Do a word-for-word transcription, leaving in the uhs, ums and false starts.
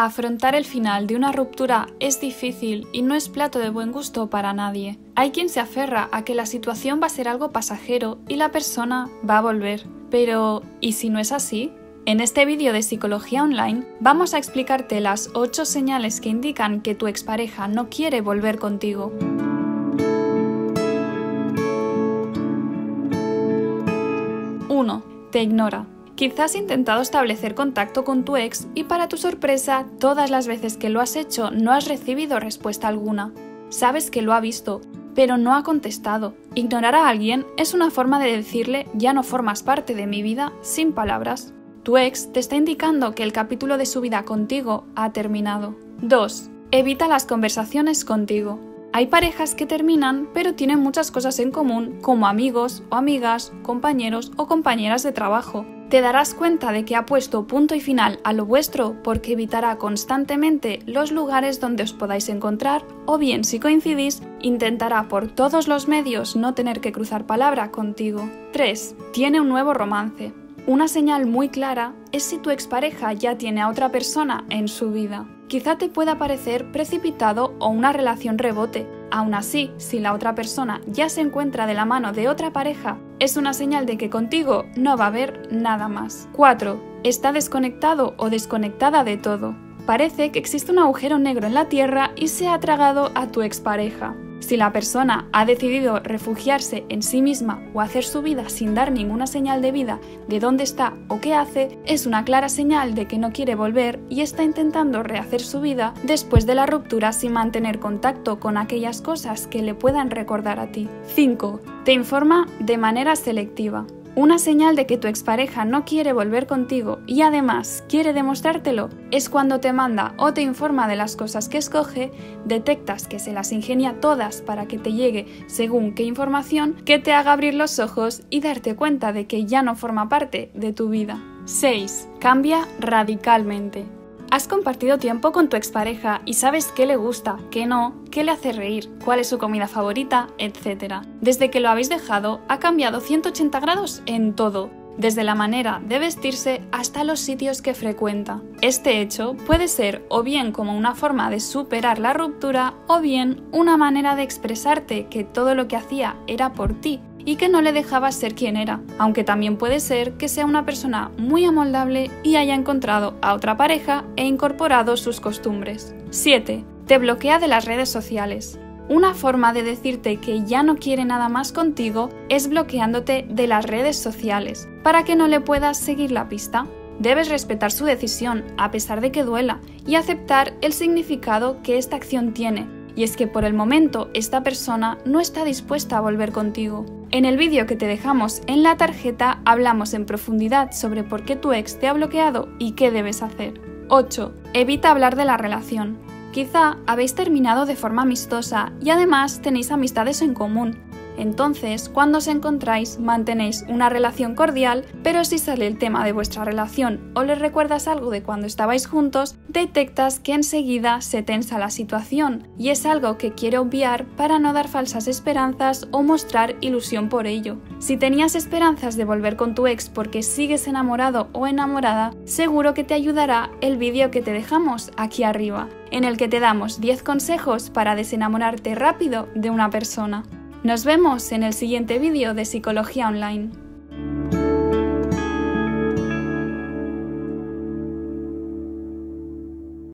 Afrontar el final de una ruptura es difícil y no es plato de buen gusto para nadie. Hay quien se aferra a que la situación va a ser algo pasajero y la persona va a volver. Pero, ¿y si no es así? En este vídeo de Psicología Online vamos a explicarte las ocho señales que indican que tu expareja no quiere volver contigo. uno. Te ignora. Quizás has intentado establecer contacto con tu ex y para tu sorpresa, todas las veces que lo has hecho no has recibido respuesta alguna. Sabes que lo ha visto, pero no ha contestado. Ignorar a alguien es una forma de decirle ya no formas parte de mi vida sin palabras. Tu ex te está indicando que el capítulo de su vida contigo ha terminado. dos. Evita las conversaciones contigo. Hay parejas que terminan, pero tienen muchas cosas en común, como amigos o amigas, compañeros o compañeras de trabajo. Te darás cuenta de que ha puesto punto y final a lo vuestro porque evitará constantemente los lugares donde os podáis encontrar o bien, si coincidís, intentará por todos los medios no tener que cruzar palabra contigo. tres. Tiene un nuevo romance. Una señal muy clara es si tu expareja ya tiene a otra persona en su vida. Quizá te pueda parecer precipitado o una relación rebote. Aún así, si la otra persona ya se encuentra de la mano de otra pareja, es una señal de que contigo no va a haber nada más. cuatro. Está desconectado o desconectada de todo. Parece que existe un agujero negro en la tierra y se ha tragado a tu expareja. Si la persona ha decidido refugiarse en sí misma o hacer su vida sin dar ninguna señal de vida de dónde está o qué hace, es una clara señal de que no quiere volver y está intentando rehacer su vida después de la ruptura sin mantener contacto con aquellas cosas que le puedan recordar a ti. cinco. Te informa de manera selectiva. Una señal de que tu expareja no quiere volver contigo y además quiere demostrártelo es cuando te manda o te informa de las cosas que escoge, detectas que se las ingenia todas para que te llegue según qué información que te haga abrir los ojos y darte cuenta de que ya no forma parte de tu vida. seis. Cambia radicalmente. Has compartido tiempo con tu expareja y sabes qué le gusta, qué no, qué le hace reír, cuál es su comida favorita, etcétera. Desde que lo habéis dejado, ha cambiado ciento ochenta grados en todo, desde la manera de vestirse hasta los sitios que frecuenta. Este hecho puede ser o bien como una forma de superar la ruptura o bien una manera de expresarte que todo lo que hacía era por ti y que no le dejabas ser quien era, aunque también puede ser que sea una persona muy amoldable y haya encontrado a otra pareja e incorporado sus costumbres. siete. Te bloquea de las redes sociales. Una forma de decirte que ya no quiere nada más contigo es bloqueándote de las redes sociales, para que no le puedas seguir la pista. Debes respetar su decisión, a pesar de que duela, y aceptar el significado que esta acción tiene, y es que por el momento esta persona no está dispuesta a volver contigo. En el vídeo que te dejamos en la tarjeta hablamos en profundidad sobre por qué tu ex te ha bloqueado y qué debes hacer. ocho. Evita hablar de la relación. Quizá habéis terminado de forma amistosa y además tenéis amistades en común. Entonces, cuando os encontráis, mantenéis una relación cordial, pero si sale el tema de vuestra relación o le recuerdas algo de cuando estabais juntos, detectas que enseguida se tensa la situación y es algo que quiere obviar para no dar falsas esperanzas o mostrar ilusión por ello. Si tenías esperanzas de volver con tu ex porque sigues enamorado o enamorada, seguro que te ayudará el vídeo que te dejamos aquí arriba, en el que te damos diez consejos para desenamorarte rápido de una persona. Nos vemos en el siguiente vídeo de Psicología Online.